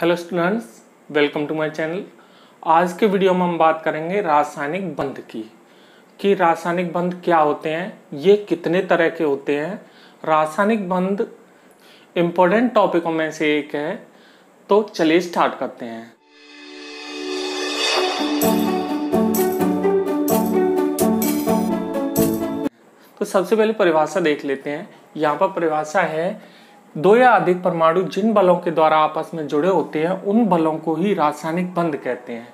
Hello students, welcome to my channel. आज के video में हम बात करेंगे रासायनिक बंध की कि रासायनिक बंध क्या होते हैं, ये कितने तरह के होते हैं। रासायनिक बंध इम्पोर्टेंट टॉपिकों में से एक है, तो चलिए स्टार्ट करते हैं। तो सबसे पहले परिभाषा देख लेते हैं। यहाँ पर परिभाषा है, दो या अधिक परमाणु जिन बलों के द्वारा आपस में जुड़े होते हैं उन बलों को ही रासायनिक बंध कहते हैं।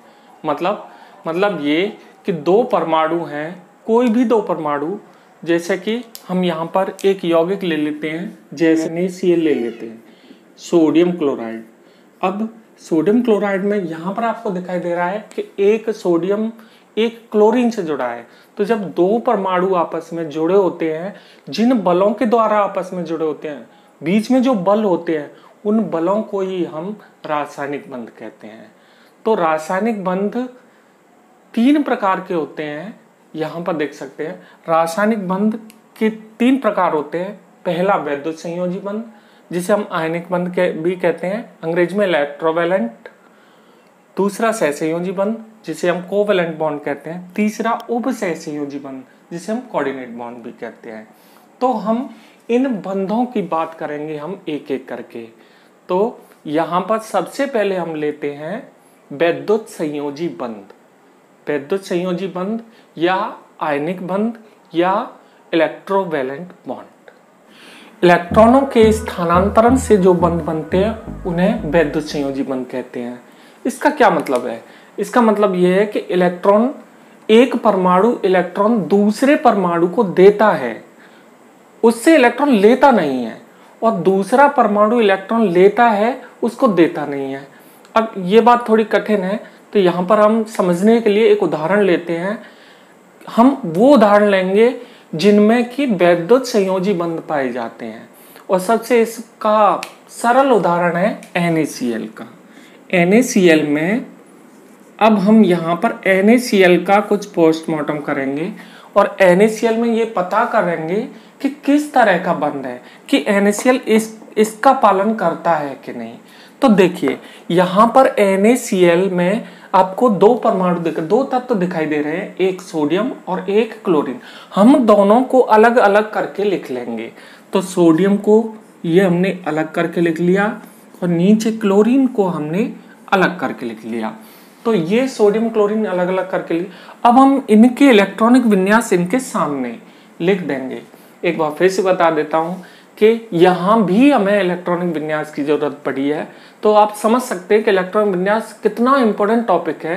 मतलब ये कि दो परमाणु हैं, कोई भी दो परमाणु, जैसे कि हम यहाँ पर एक यौगिक ले लेते हैं, जैसे Cl ले लेते हैं, सोडियम क्लोराइड। अब सोडियम क्लोराइड में यहाँ पर आपको दिखाई दे रहा है कि एक सोडियम एक क्लोरीन से जुड़ा है। तो जब दो परमाणु आपस में जुड़े होते हैं, जिन बलों के द्वारा आपस में जुड़े होते हैं, बीच में जो बल होते हैं, उन बलों को ही हम रासायनिक बंध कहते हैं। तो रासायनिक बंध तीन प्रकार के होते हैं। यहाँ पर देख सकते हैं रासायनिक बंध के तीन प्रकार होते हैं। पहला वैद्युत संयोजी बंध, जिसे हम आयनिक बंध भी कहते हैं, अंग्रेजी में इलेक्ट्रोवेलेंट। दूसरा सहसंयोजी बंध, जिसे हम कोवेलेंट बॉन्ड कहते हैं। तीसरा उपसहसंयोजी बंध, जिसे हम कोऑर्डिनेट बॉन्ड भी कहते हैं। तो हम इन बंधों की बात करेंगे हम एक एक करके। तो यहाँ पर सबसे पहले हम लेते हैं वैद्युत संयोजी बंध। वैद्युत संयोजी बंध या आयनिक बंध या इलेक्ट्रोवेलेंट बॉन्ड, इलेक्ट्रॉनों के स्थानांतरण से जो बंध बनते हैं उन्हें वैद्युत संयोजी बंध कहते हैं। इसका क्या मतलब है? इसका मतलब यह है कि इलेक्ट्रॉन, एक परमाणु इलेक्ट्रॉन दूसरे परमाणु को देता है, उससे इलेक्ट्रॉन लेता नहीं है, और दूसरा परमाणु इलेक्ट्रॉन लेता है, उसको देता नहीं है। अब ये बात थोड़ी कठिन है, तो यहाँ पर हम समझने के लिए एक उदाहरण लेते हैं। हम वो उदाहरण लेंगे जिनमें कि वैद्युत संयोजी बंध पाए जाते हैं, और सबसे इसका सरल उदाहरण है NaCl का। NaCl में अब हम यहाँ पर NaCl का कुछ पोस्टमार्टम करेंगे, और NaCl में ये पता करेंगे कि किस तरह का बंध है, कि NaCl इसका पालन करता है कि नहीं। तो देखिए यहाँ पर NaCl में आपको दो परमाणु दो तत्व दिखाई दे रहे हैं, एक सोडियम और एक क्लोरीन। हम दोनों को अलग अलग करके लिख लेंगे। तो सोडियम को ये हमने अलग करके लिख लिया, और नीचे क्लोरीन को हमने अलग करके लिख लिया। तो ये सोडियम क्लोरीन अलग अलग करके लिए। अब हम इनके इलेक्ट्रॉनिक विन्यास इनके सामने लिख देंगे। एक बार फिर से बता देता हूँ कि यहाँ भी हमें इलेक्ट्रॉनिक विन्यास की जरूरत पड़ी है। तो आप समझ सकते हैं कि इलेक्ट्रॉनिक विन्यास कितना इम्पोर्टेंट टॉपिक है।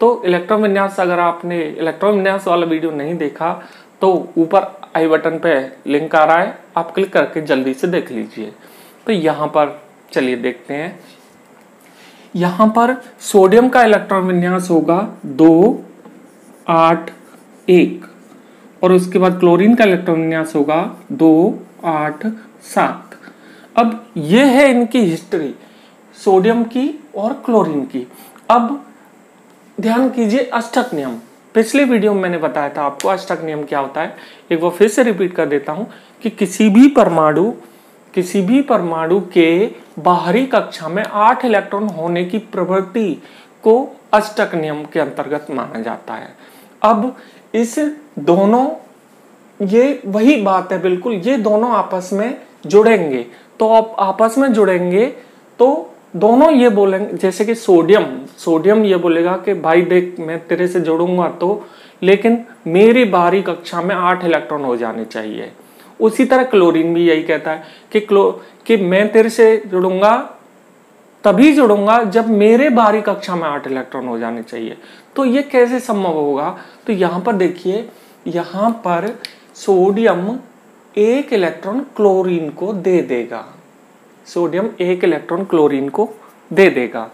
तो इलेक्ट्रॉन विन्यास, अगर आपने इलेक्ट्रॉन विन्यास वाला वीडियो नहीं देखा तो ऊपर आई बटन पर लिंक आ रहा है, आप क्लिक करके जल्दी से देख लीजिए। तो यहाँ पर चलिए देखते हैं। यहाँ पर सोडियम का इलेक्ट्रॉन विन्यास होगा 2, 8, 1, और उसके बाद क्लोरीन का इलेक्ट्रॉन विन्यास होगा 2, 8, 7। अब ये है इनकी हिस्ट्री, सोडियम की और क्लोरीन की। अब ध्यान कीजिए अष्टक नियम। पिछले वीडियो में मैंने बताया था आपको अष्टक नियम क्या होता है। एक बार फिर से रिपीट कर देता हूँ कि किसी भी परमाणु के बाहरी कक्षा में 8 इलेक्ट्रॉन होने की प्रवृत्ति को अष्टक नियम के अंतर्गत माना जाता है। अब इस दोनों, ये वही बात है बिल्कुल, ये दोनों आपस में जुड़ेंगे। तो आप आपस में जुड़ेंगे तो दोनों ये बोलेंगे, जैसे कि सोडियम ये बोलेगा कि भाई देख, मैं तेरे से जुड़ूंगा तो, लेकिन मेरी बाहरी कक्षा में 8 इलेक्ट्रॉन हो जाने चाहिए। उसी तरह क्लोरीन भी यही कहता है कि मैं तेरे से जुड़ूंगा, तभी जुड़ूंगा जब मेरे बाहरी कक्षा में 8 इलेक्ट्रॉन हो जाने चाहिए। तो ये कैसे संभव होगा? तो यहाँ पर देखिए, यहाँ पर सोडियम 1 इलेक्ट्रॉन क्लोरीन को दे देगा, सोडियम 1 इलेक्ट्रॉन क्लोरीन को दे देगा,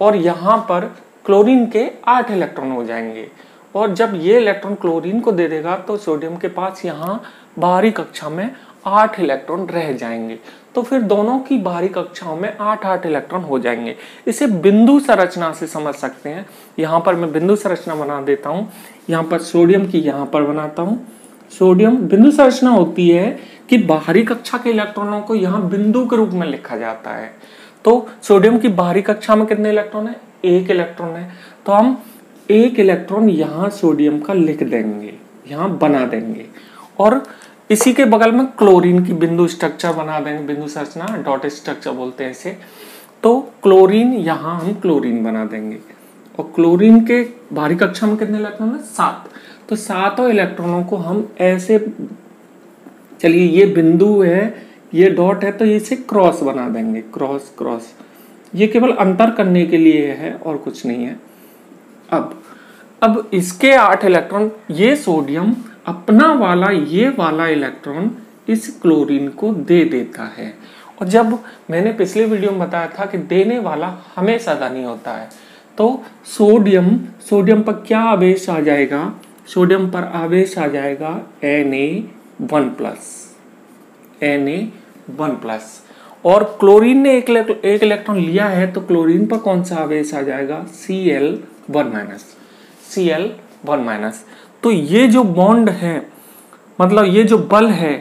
और यहाँ पर क्लोरीन के 8 इलेक्ट्रॉन हो जाएंगे। और जब ये इलेक्ट्रॉन क्लोरीन को दे देगा तो सोडियम के पास यहाँ बाहरी कक्षा में 8 इलेक्ट्रॉन रह जाएंगे। तो फिर दोनों की बाहरी कक्षाओं में 8-8 इलेक्ट्रॉन हो जाएंगे। इसे बिंदु संरचना से समझ सकते हैं। यहाँ पर मैं बिंदु संरचना बना देता हूँ। यहाँ पर सोडियम की यहाँ पर बनाता हूँ। सोडियम बिंदु संरचना होती है कि बाहरी कक्षा के इलेक्ट्रॉनों को यहाँ बिंदु के रूप में लिखा जाता है। तो सोडियम की बाहरी कक्षा में कितने इलेक्ट्रॉन है? एक इलेक्ट्रॉन है। तो हम एक इलेक्ट्रॉन यहाँ सोडियम का लिख देंगे, यहाँ बना देंगे, और इसी के बगल में क्लोरीन की बिंदु स्ट्रक्चर बना देंगे, बिंदु संरचना, डॉट स्ट्रक्चर बोलते हैं इसे। तो क्लोरीन, यहाँ हम क्लोरीन बना देंगे, और क्लोरीन के बाहरी कक्षा में कितने इलेक्ट्रॉन है? 7। तो सातों इलेक्ट्रॉनों को हम ऐसे, चलिए ये बिंदु है, ये डॉट है, तो इसे क्रॉस बना देंगे, क्रॉस क्रॉस, ये केवल अंतर करने के लिए है और कुछ नहीं है। अब इसके 8 इलेक्ट्रॉन, ये सोडियम अपना वाला ये वाला इलेक्ट्रॉन इस क्लोरीन को दे देता है, और जब मैंने पिछले वीडियो में बताया था कि देने वाला हमेशा धनी होता है, तो सोडियम पर क्या आवेश आ जाएगा? सोडियम पर आवेश आ जाएगा Na1+, और क्लोरीन ने एक इलेक्ट्रॉन लिया है, तो क्लोरीन पर कौन सा आवेश आ जाएगा? Cl1-। तो ये जो बॉन्ड है, मतलब ये जो बल है,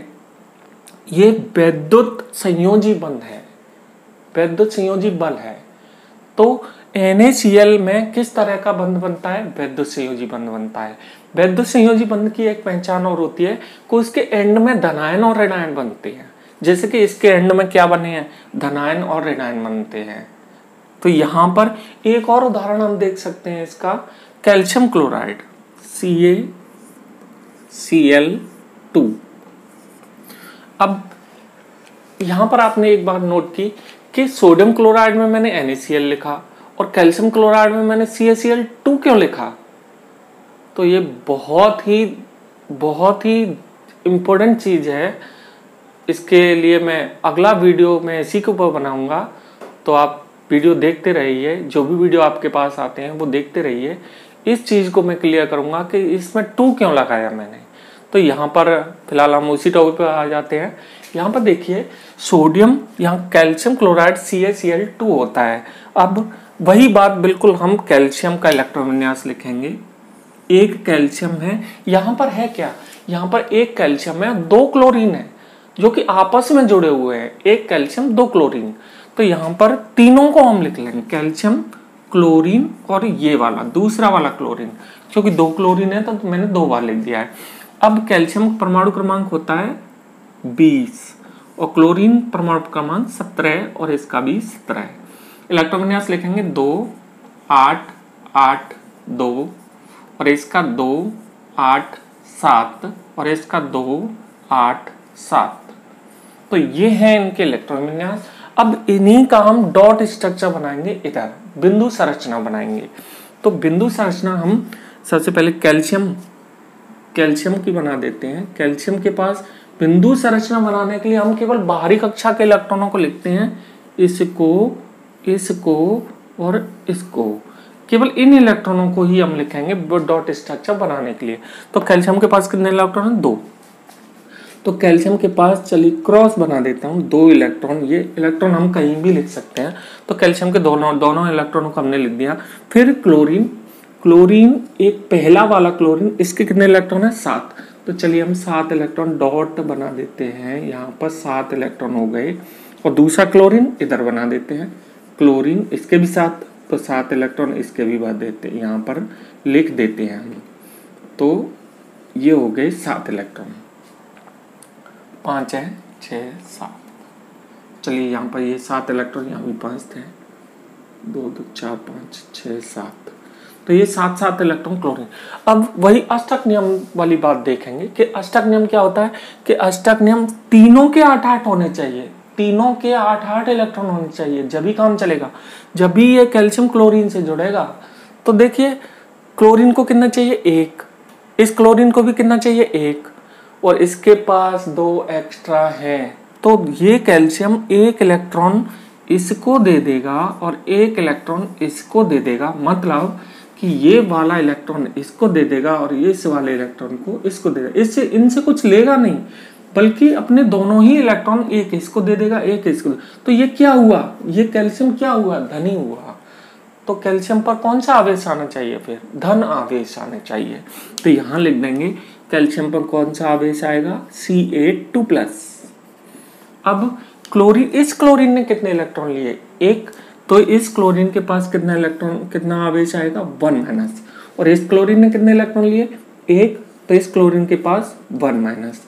ये वैद्युत संयोजी बंध है, वैद्युत संयोजी बल है। तो NaCl में किस तरह का बंध बनता है? वैद्युत संयोजी बंध बनता है। वैद्युत संयोजी बंध की एक पहचान और होती है कि इसके एंड में धनायन और ऋणायन बनते हैं, जैसे कि इसके एंड में क्या बने हैं? धनायन और ऋणायन बनते हैं। तो यहाँ पर एक और उदाहरण हम देख सकते हैं इसका, कैल्शियम क्लोराइड CaCl2। अब यहाँ पर आपने एक बात नोट की कि सोडियम क्लोराइड में मैंने NaCl लिखा और कैल्शियम क्लोराइड में मैंने CaCl2 क्यों लिखा? तो ये बहुत ही इम्पोर्टेंट चीज़ है, इसके लिए मैं अगला वीडियो मैं इसी के ऊपर बनाऊंगा, तो आप वीडियो देखते रहिए, जो भी वीडियो आपके पास आते हैं वो देखते रहिए। इस चीज़ को मैं क्लियर करूंगा कि इसमें 2 क्यों लगाया मैंने। तो यहाँ पर फिलहाल हम उसी टॉपिक पर आ जाते हैं। यहाँ पर देखिए सोडियम, यहाँ कैल्शियम क्लोराइड CaCl2 होता है। अब वही बात बिल्कुल हम कैल्शियम का इलेक्ट्रॉन विन्यास लिखेंगे। एक कैल्शियम है, यहाँ पर है क्या? यहाँ पर एक कैल्शियम है, 2 क्लोरीन है जो कि आपस में जुड़े हुए हैं, एक कैल्शियम 2 क्लोरीन। तो यहाँ पर तीनों को हम लिख लेंगे, कैल्शियम, क्लोरीन और ये वाला दूसरा वाला क्लोरीन, क्योंकि 2 क्लोरीन है तो मैंने 2 बार लिख दिया है। अब कैल्शियम परमाणु क्रमांक होता है 20 और क्लोरीन परमाणु क्रमांक 17 और इसका भी 17 है। इलेक्ट्रॉन विन्यास लिखेंगे 2, 8, 8, 2 और इसका 2, 8, 7 और इसका 2, 8, 7। तो ये है इनके इलेक्ट्रॉन विन्यास। अब इन्हीं का हम डॉट स्ट्रक्चर बनाएंगे, इधर बिंदु संरचना बनाएंगे। तो बिंदु संरचना हम सबसे पहले कैल्शियम की बना देते हैं। कैल्शियम के पास बिंदु संरचना बनाने के लिए हम केवल बाहरी कक्षा के इलेक्ट्रॉनों को लिखते हैं, इसको, इसको और इसको, केवल इन इलेक्ट्रॉनों को ही हम लिखेंगे डॉट स्ट्रक्चर बनाने के लिए। तो कैल्शियम के पास कितने इलेक्ट्रॉन हैं? 2। तो कैल्शियम के पास, चलिए क्रॉस बना देता हूँ, 2 इलेक्ट्रॉन, ये इलेक्ट्रॉन हम कहीं भी लिख सकते हैं। तो कैल्शियम के दोनों इलेक्ट्रॉनों को हमने लिख दिया। फिर क्लोरीन एक पहला वाला क्लोरीन, इसके कितने इलेक्ट्रॉन है? 7। तो चलिए हम 7 इलेक्ट्रॉन डॉट बना देते हैं, यहाँ पर 7 इलेक्ट्रॉन हो गए। और दूसरा क्लोरीन इधर बना देते हैं, क्लोरीन इसके भी 7, तो 7 इलेक्ट्रॉन इसके भी बना देते हैं, यहाँ पर लिख देते हैं हम। तो ये हो गए 7 इलेक्ट्रॉन, 5, 6, 7। चलिए यहाँ पर ये 7 इलेक्ट्रॉन, यहाँ भी 5 थे, 2, 2, 4, 5, 6, 7। तो ये 7 इलेक्ट्रॉन क्लोरीन। अब वही अष्टक नियम वाली बात देखेंगे कि अष्टक नियम क्या होता है, कि अष्टक नियम तीनों के 8-8 होने चाहिए, तीनों के 8-8 इलेक्ट्रॉन होने चाहिए, जब भी काम चलेगा, जब भी ये कैल्शियम क्लोरीन से जुड़ेगा। तो देखिए क्लोरीन को कितना चाहिए? 1। इस क्लोरीन को भी कितना चाहिए? 1। और इसके पास 2 एक्स्ट्रा है। तो ये कैल्शियम 1 इलेक्ट्रॉन इसको दे देगा और 1 इलेक्ट्रॉन इसको दे देगा, मतलब कि ये वाला इलेक्ट्रॉन इसको दे देगा और ये इस वाले इलेक्ट्रॉन को इसको दे देगा। इससे इनसे कुछ लेगा नहीं, बल्कि अपने दोनों ही इलेक्ट्रॉन, 1 इसको दे देगा, 1 इसको। तो ये क्या हुआ? ये कैल्शियम क्या हुआ? धनी हुआ। तो कैल्शियम पर कौन सा आवेश आना चाहिए? फिर धन आवेश आने चाहिए। तो यहाँ लिख देंगे कैल्शियम पर कौन सा आवेश आएगा? Ca2+। अब क्लोरीन, इस क्लोरीन ने कितने इलेक्ट्रॉन लिए, एक, तो इस क्लोरीन के पास कितना इलेक्ट्रॉन, कितना आवेश आएगा, 1 माइनस। और इस क्लोरीन ने कितने इलेक्ट्रॉन लिए, एक, तो इस क्लोरीन के पास 1 माइनस।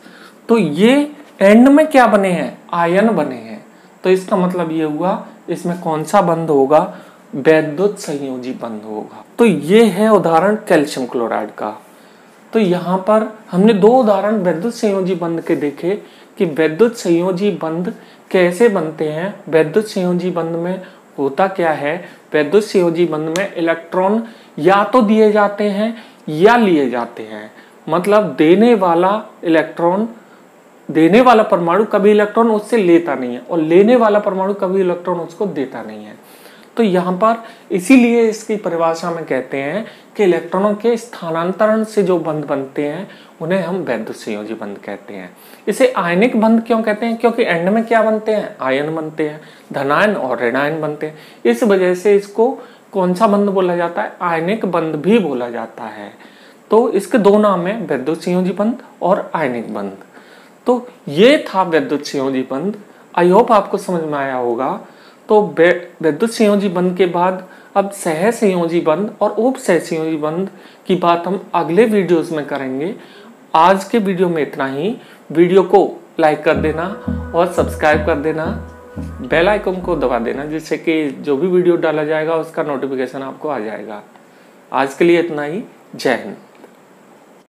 तो ये एंड में क्या बने हैं, आयन बने हैं। तो इसका मतलब ये हुआ इसमें कौन सा बंध होगा, वैद्युत संयोजी बंध होगा। तो ये है उदाहरण कैल्शियम क्लोराइड का। तो यहाँ पर हमने 2 उदाहरण वैद्युत संयोजी बंध के देखे कि वैद्युत संयोजी बंध कैसे बनते हैं, वैद्युत संयोजी बंध में होता क्या है, वैद्युत संयोजी बंध में इलेक्ट्रॉन या तो दिए जाते हैं या लिए जाते हैं। मतलब देने वाला परमाणु कभी इलेक्ट्रॉन उससे लेता नहीं है और लेने वाला परमाणु कभी इलेक्ट्रॉन उसको देता नहीं है। तो यहाँ पर इसीलिए इसकी परिभाषा में कहते हैं कि इलेक्ट्रॉनों के स्थानांतरण से जो बंध बनते हैं उन्हें हम वैद्युत संयोजी बंध कहते हैं। इसे आयनिक बंध क्यों कहते हैं, क्योंकि एंड में क्या बनते हैं, आयन बनते हैं, धनायन और ऋणायन बनते हैं। इस वजह से इसको कौन सा बंध बोला जाता है, आयनिक बंध भी बोला जाता है। तो इसके 2 नाम है, वैद्युत संयोजी बंध और आयनिक बंध। तो ये था वैद्युत संयोजी बंध। आई होप आपको समझ में आया होगा। तो वैद्युत संयोजी बंध के बाद अब सहसंयोजी बंध और उपसहसंयोजी बंध की बात हम अगले वीडियोस में करेंगे। आज के वीडियो में इतना ही। वीडियो को लाइक कर देना और सब्सक्राइब कर देना, बेल आइकन को दबा देना, जिससे कि जो भी वीडियो डाला जाएगा उसका नोटिफिकेशन आपको आ जाएगा। आज के लिए इतना ही। जय हिंद।